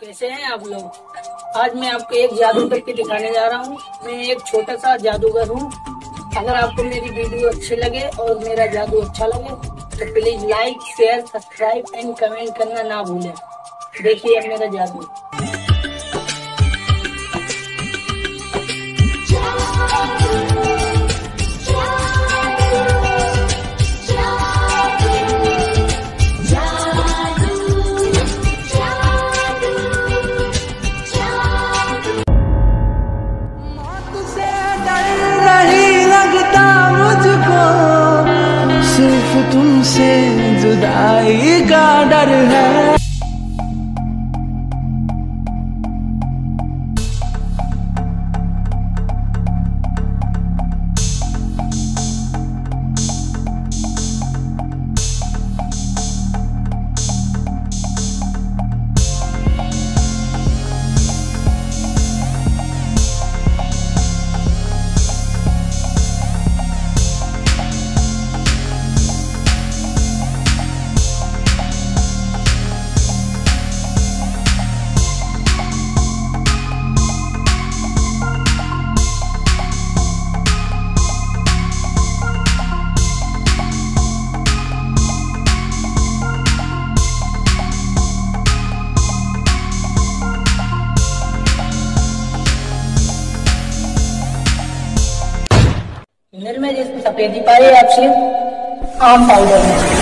कैसे हैं आप लोग। आज मैं आपको एक जादू करके दिखाने जा रहा हूँ। मैं एक छोटा सा जादूगर हूँ। अगर आपको मेरी वीडियो अच्छी लगे और मेरा जादू अच्छा लगे तो please like, share, subscribe and comment करना ना भूलें। देखिए अब मेरा जादू। तुमसे जुदाई का डर है। निर्मल इसमें सफेदी पाई आपसे आम पाउडर में।